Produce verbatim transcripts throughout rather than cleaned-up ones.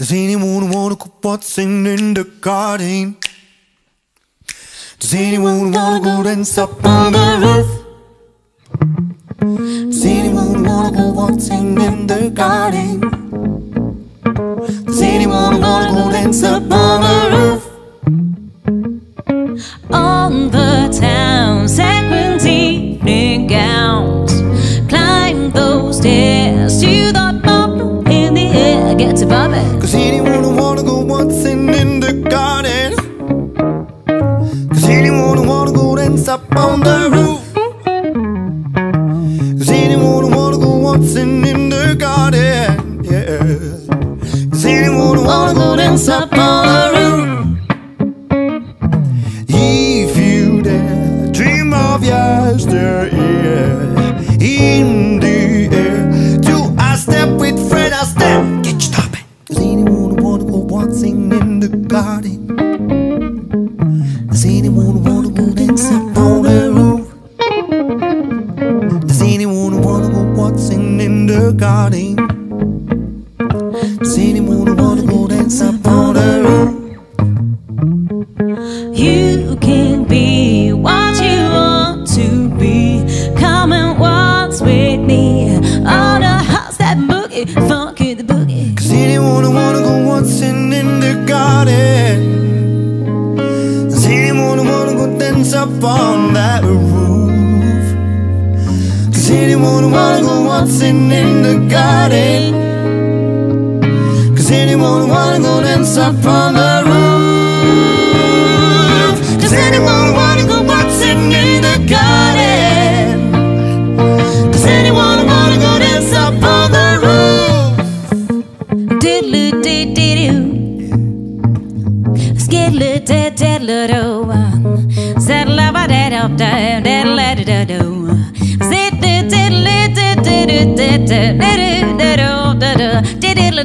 Does anyone wanna go waltzing in the garden? Does anyone wanna go dance up on the roof? Does anyone wanna go waltzing in the garden? Does anyone wanna go dance up on the roof? On the town, sequins, evening gowns, climb those stairs to the bubble in the air, get to bubble. Does anyone wanna go waltzing in the garden? Does anyone wanna go dance up on the roof? Does anyone wanna go waltzing in the garden? Yeah. Does anyone wanna go dance up on the roof? If you dare, dream of yesterday in the air. Do I step with Fred? I step. Get your top. Waltzing in the garden. Does anyone wanna go dance up on the roof? Does anyone wanna go waltzing in the garden? Does anyone wanna go dance up on the roof? You can be what you want to be. Come and waltz with me on a house that boogie, funky the boogie. Cause anyone wanna go waltzing in the garden. Does anyone wanna go dance up on that roof? Does anyone wanna go waltzing in the garden? Does anyone wanna go dance up on the roof? Does anyone wanna go waltzing in the garden? Does anyone wanna go dance up on the roof? Diddle dee dee doo. Skiddle da da da do, saddle da da da da da do, ziddle diddle diddle diddle diddle da diddle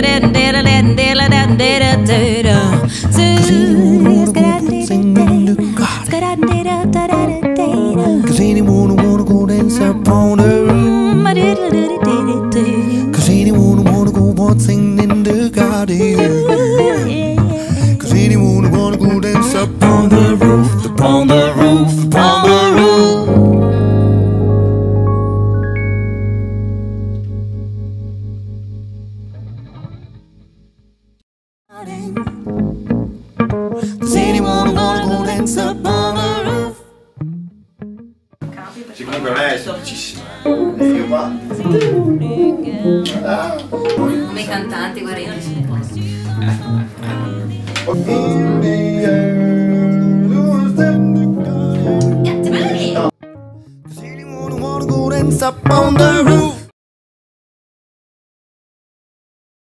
diddle diddle diddle diddle. Cause anyone wanna go dance up on the roof? Cause anyone wanna go waltzing in the garden? Cause anyone wanna go dance up on the roof, up on the roof, up on the roof. Does anyone wanna go dance up on the roof? Secondo me è semplicissima. Io qua. I cantanti, guarda, io non ce ne posso. Get to me. Does anyone wanna go dance up on the roof?